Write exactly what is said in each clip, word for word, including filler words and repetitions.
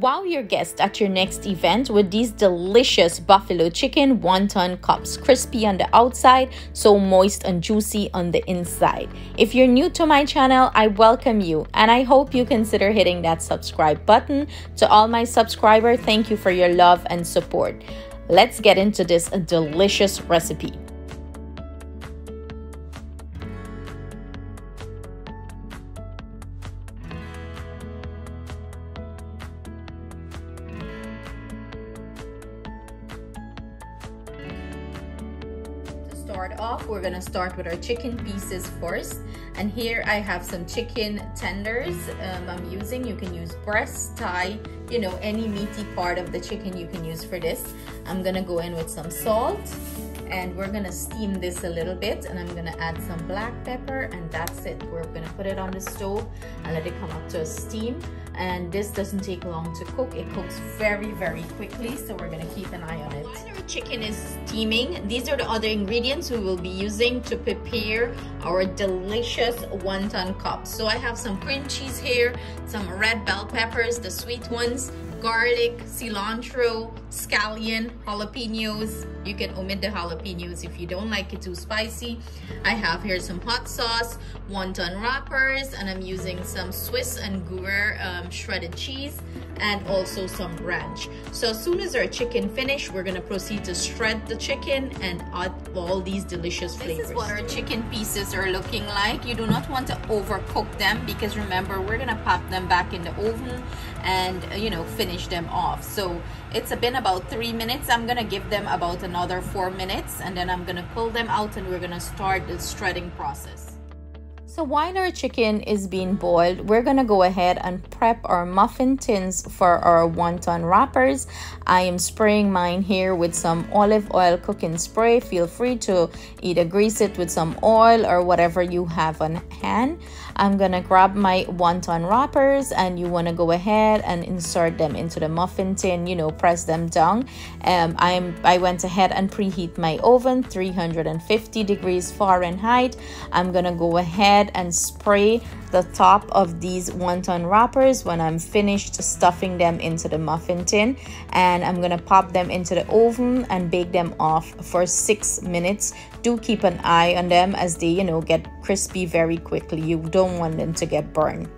Wow your guests at your next event with these delicious buffalo chicken wonton cups, crispy on the outside, so moist and juicy on the inside. If you're new to my channel, I welcome you and I hope you consider hitting that subscribe button. To all my subscribers, thank you for your love and support. Let's get into this delicious recipe. Start off, we're gonna start with our chicken pieces first, and here I have some chicken tenders um, I'm using. You can use breast, thigh, you know, any meaty part of the chicken you can use for this. I'm gonna go in with some salt and we're gonna steam this a little bit, and I'm gonna add some black pepper, and that's it. We're gonna put it on the stove and let it come up to a steam, and this doesn't take long to cook. It cooks very very quickly, so we're gonna keep an eye on it. While our chicken is steaming, these are the other ingredients we will be using to prepare our delicious wonton cups. So I have some cream cheese here, some red bell peppers, the sweet ones, garlic, cilantro, scallion, jalapenos. You can omit the jalapenos if you don't like it too spicy. I have here some hot sauce, wonton wrappers, and I'm using some Swiss and Gruyere um, shredded cheese, and also some ranch. So as soon as our chicken finish, we're gonna proceed to shred the chicken and add all these delicious flavors. This is what our chicken pieces are looking like. You do not want to overcook them because remember, we're gonna pop them back in the oven and, you know, finish them off. So it's been about three minutes. I'm gonna give them about another four minutes and then I'm gonna pull them out and we're gonna start the shredding process. So while our chicken is being boiled, we're gonna go ahead and prep our muffin tins for our wonton wrappers. I am spraying mine here with some olive oil cooking spray. Feel free to either grease it with some oil or whatever you have on hand. I'm gonna grab my wonton wrappers, and you wanna go ahead and insert them into the muffin tin, you know, press them down. Um, I'm, I went ahead and preheat my oven, three hundred fifty degrees Fahrenheit. I'm gonna go ahead and spray the top of these wonton wrappers when I'm finished stuffing them into the muffin tin, and I'm gonna pop them into the oven and bake them off for six minutes. Do keep an eye on them as they, you know, get crispy very quickly. You don't want them to get burned.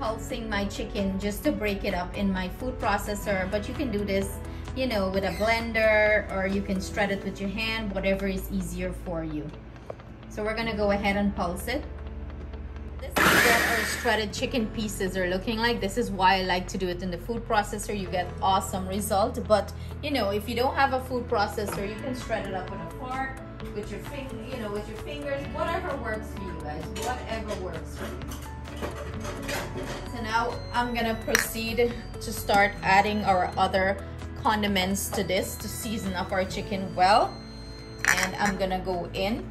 Pulsing my chicken just to break it up in my food processor, but you can do this, you know, with a blender, or you can shred it with your hand, whatever is easier for you. So we're gonna go ahead and pulse it. This is what our shredded chicken pieces are looking like. This is why I like to do it in the food processor. You get awesome result, but you know, if you don't have a food processor, you can shred it up with a fork, with your finger, you know, with your fingers, whatever works for you guys, whatever works for you. So now I'm gonna proceed to start adding our other condiments to this to season up our chicken well, and I'm gonna go in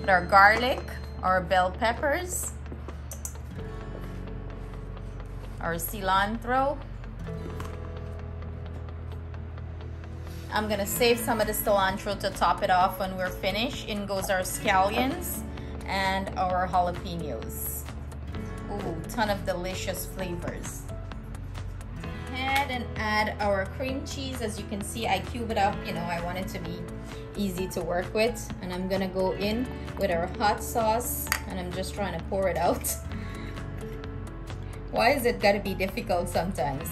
with our garlic, our bell peppers, our cilantro. I'm gonna save some of the cilantro to top it off when we're finished. In goes our scallions and our jalapenos. Ooh, ton of delicious flavors. Ahead and add our cream cheese. As you can see, I cube it up. You know, I want it to be easy to work with. And I'm gonna go in with our hot sauce, and I'm just trying to pour it out. Why is it gotta be difficult sometimes?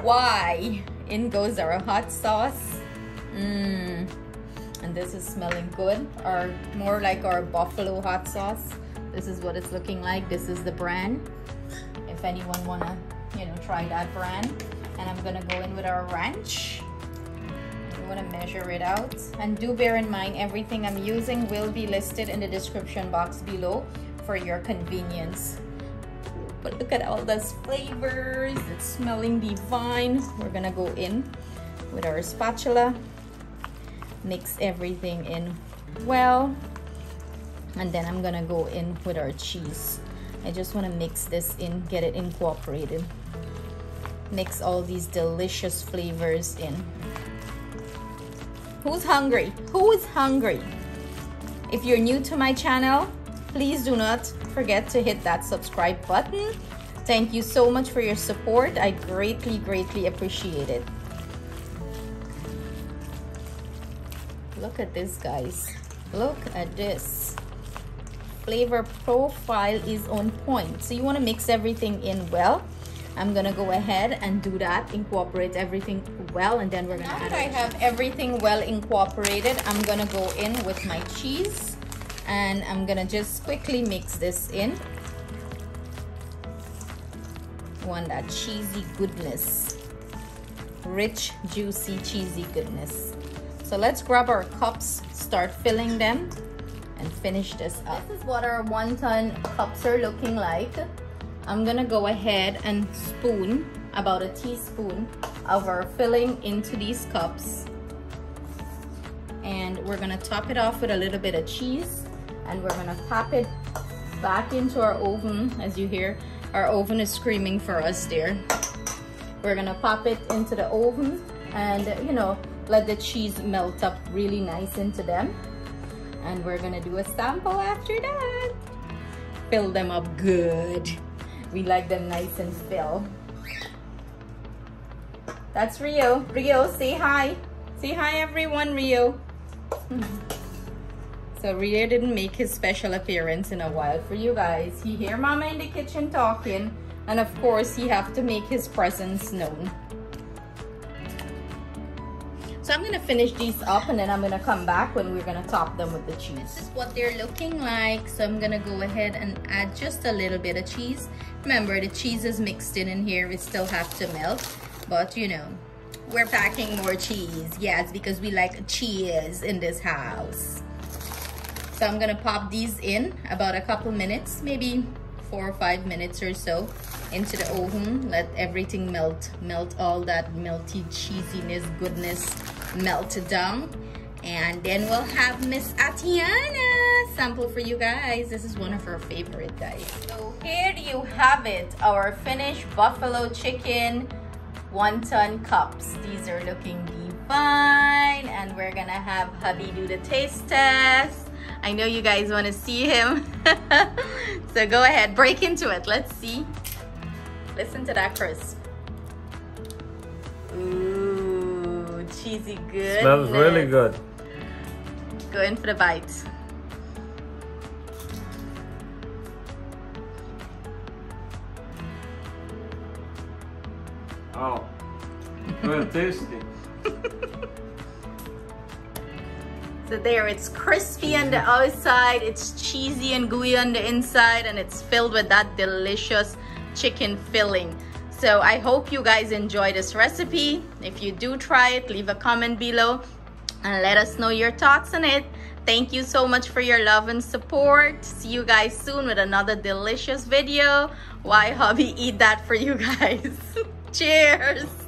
Why? In goes our hot sauce. Mmm. And this is smelling good, or more like our buffalo hot sauce. This is what it's looking like. This is the brand, if anyone wanna, you know, try that brand. And I'm gonna go in with our ranch. You wanna measure it out, and do bear in mind everything I'm using will be listed in the description box below for your convenience. But look at all those flavors. It's smelling divine. We're gonna go in with our spatula. Mix everything in well, and then I'm gonna go in with our cheese. I just want to mix this in, get it incorporated. mix all these delicious flavors in. Who's hungry? Who is hungry? If you're new to my channel, please do not forget to hit that subscribe button. Thank you so much for your support. I greatly, greatly appreciate it. Look at this, guys. Look at this. Flavor profile is on point. So you want to mix everything in well. I'm gonna go ahead and do that, incorporate everything well, and then we're gonna. Now that I have everything well incorporated, I'm gonna go in with my cheese, and I'm gonna just quickly mix this in. I want that cheesy goodness, rich, juicy, cheesy goodness. So let's grab our cups, start filling them, and finish this up. This is what our wonton cups are looking like. I'm gonna go ahead and spoon about a teaspoon of our filling into these cups. And we're gonna top it off with a little bit of cheese, and we're gonna pop it back into our oven. As you hear, our oven is screaming for us there. We're gonna pop it into the oven and, you know, let the cheese melt up really nice into them. And we're gonna do a sample after that. Fill them up good. We like them nice and filled. That's Rio. Rio, say hi. Say hi, everyone, Rio. So Rio didn't make his special appearance in a while for you guys. He hear Mama in the kitchen talking, and of course, he have to make his presence known. So I'm gonna finish these up, and then I'm gonna come back when we're gonna top them with the cheese. This is what they're looking like. So I'm gonna go ahead and add just a little bit of cheese. Remember, the cheese is mixed in in here. We still have to melt, but you know, we're packing more cheese. Yes, because we like cheese in this house. So I'm gonna pop these in about a couple minutes, maybe four or five minutes or so, into the oven. Let everything melt, melt all that melty cheesiness, goodness, melt down, and then we'll have Miss Atiana sample for you guys. This is one of her favorite, guys. So here you have it, our finished buffalo chicken wonton cups. These are looking divine, and we're gonna have hubby do the taste test. I know you guys want to see him. So go ahead, break into it. Let's see. Listen to that crisp. Ooh, cheesy good. Smells really good. Go in for the bite. Oh, very tasty. So there, it's crispy on the outside, it's cheesy and gooey on the inside, and it's filled with that delicious chicken filling. So I hope you guys enjoy this recipe. If you do try it, leave a comment below and let us know your thoughts on it. Thank you so much for your love and support. See you guys soon with another delicious video. Why hubby eat that for you guys. Cheers.